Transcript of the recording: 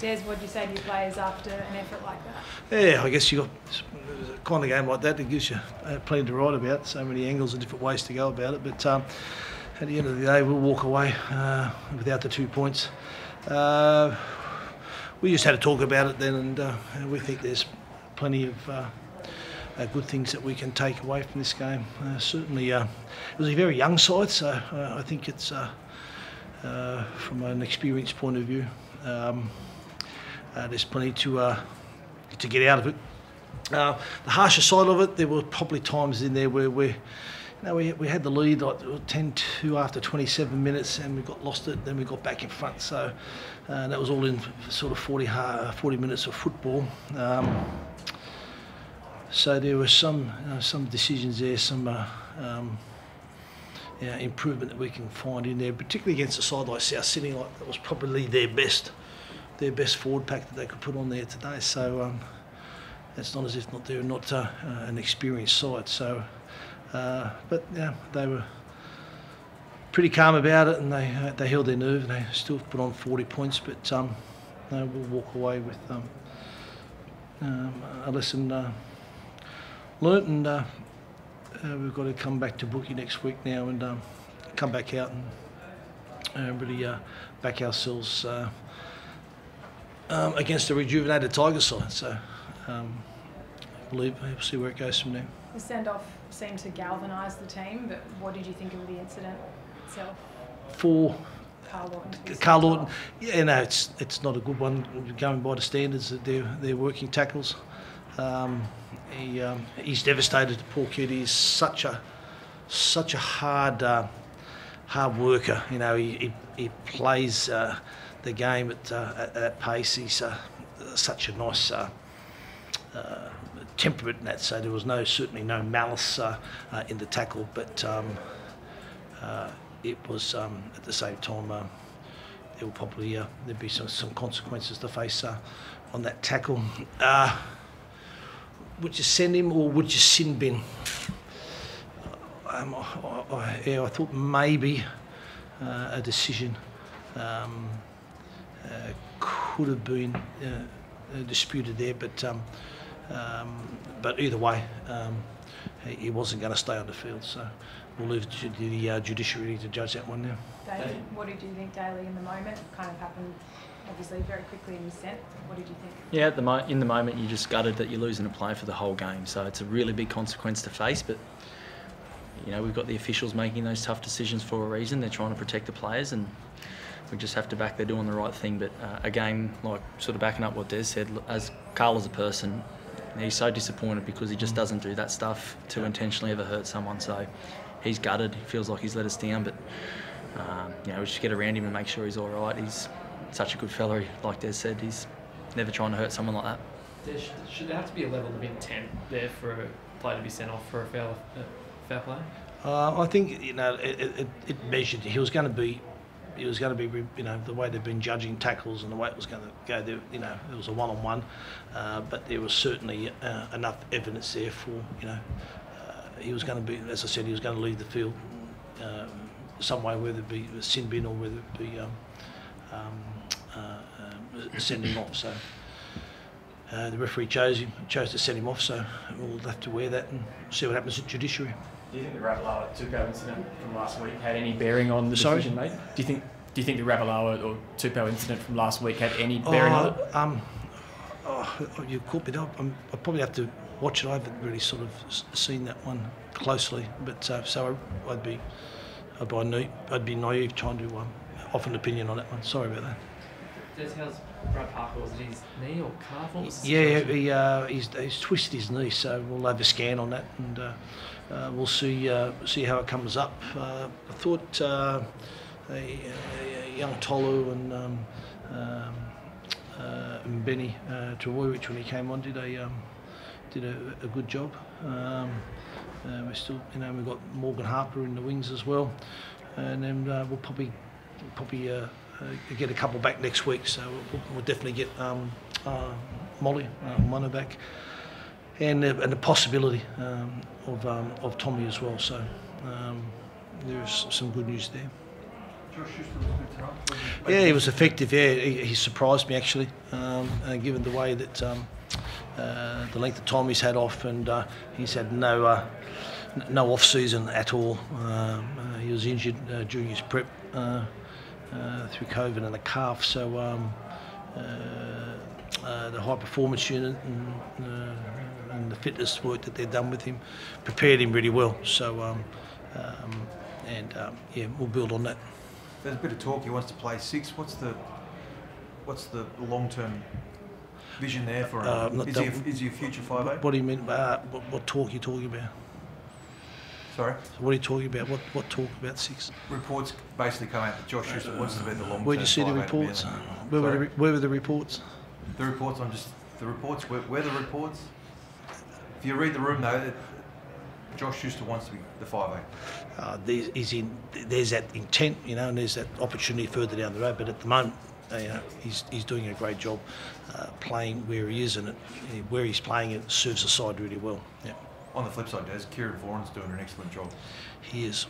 Des, what do you say to your players after an effort like that? Yeah, I guess you got a kind of game like that that gives you plenty to write about, so many angles and different ways to go about it. But at the end of the day, we'll walk away without the 2 points. We just had to talk about it then, and we think there's plenty of good things that we can take away from this game. Certainly, it was a very young side, so I think it's from an experience point of view. There's plenty to get out of it. The harsher side of it, there were probably times in there where we had the lead like 10-2 after 27 minutes, and we got lost it. Then we got back in front. So that was all in sort of 40 minutes of football. So there were some decisions there, some improvement that we can find in there, particularly against a side like South Sydney. Like that was probably their best forward pack that they could put on there today. So it's not as if they're not an experienced side. So, but yeah, they were pretty calm about it, and they held their nerve, and they still put on 40 points. But no, we'll walk away with a lesson learnt, and we've got to come back to Bookie next week now, and come back out and really back ourselves. Against a rejuvenated Tiger side, so I believe we'll see where it goes from there. The send-off seemed to galvanise the team, but what did you think of the incident itself? For Karl Orton, yeah, no, it's not a good one going by the standards of their working tackles. He's devastated. Poor kid. He's such a hard worker. You know, he plays the game at that pace. He's such a nice temperament in that, so there was certainly no malice in the tackle, but it was at the same time there will probably there'd be some consequences to face on that tackle. Would you send him or would you sin bin? I thought maybe a decision could have been disputed there, but either way, he wasn't going to stay on the field, so we'll leave it to the judiciary to judge that one now. Daly, what did you think, Daly, in the moment? Kind of happened, obviously, very quickly in the set. What did you think? Yeah, in the moment, you just gutted that you're losing a player for the whole game, so it's a really big consequence to face, but you know, we've got the officials making those tough decisions for a reason. They're trying to protect the players, and we just have to back there doing the right thing. But again, like sort of backing up what Des said, as Karl as a person, he's so disappointed because he just doesn't do that stuff to intentionally ever hurt someone. So he's gutted. He feels like he's let us down. But you know, we just get around him and make sure he's all right. He's such a good fella. Like Des said, he's never trying to hurt someone like that. Des, should there have to be a level of intent there for a player to be sent off for a foul play? I think, you know, it measured. He was going to be, you know, the way they've been judging tackles and the way it was going to go there, you know, it was a one-on-one, but there was certainly enough evidence there for, you know, he was going to be, as I said, he was going to leave the field some way, whether it be a sin bin or whether it be send him off. So the referee chose to send him off, so we'll have to wear that and see what happens at judiciary. Do you think the Ravalawa Tupou incident from last week had any bearing on the decision, mate? Do you think the Ravalawa or Tupou incident from last week had any bearing on it? You caught me up. I probably have to watch it. I haven't really sort of seen that one closely, but so I'd be naive trying to offer an opinion on that one. Sorry about that. Des, how's Brad Parker? Was it his knee or calf? What was the situation? Yeah, he's twisted his knee, so we'll have a scan on that, and we'll see how it comes up. I thought a young Tolu and Benny Trevorich, when he came on, did a good job. We're still, you know, we've got Morgan Harper in the wings as well, and then we'll probably. Get a couple back next week, so we'll definitely get Molly Mono back, and the possibility of Tommy as well. So there's some good news there. Josh Houston was good tonight. Yeah, he was effective. Yeah, he surprised me actually, given the way that the length of time he's had off, and he's had no off season at all. He was injured during his prep through COVID and the calf, so the high performance unit and the fitness work that they've done with him prepared him really well. So yeah, we'll build on that. There's a bit of talk he wants to play six. What's the long-term vision there for him? Is he a future 5'8"? What do you mean? What talk are you talking about? Sorry? What are you talking about? What talk about six? Reports basically come out that Josh Houston wants to be the long-term. Where did you see the reports? Where were the reports? The reports. Where the reports? If you read the room though, Josh Houston wants to be the 5'8". There's that intent, you know, and there's that opportunity further down the road. But at the moment, he's doing a great job playing where he is, and where he's playing it serves the side really well. Yeah. On the flip side, Des, Kieran Vaughan's doing an excellent job. He is.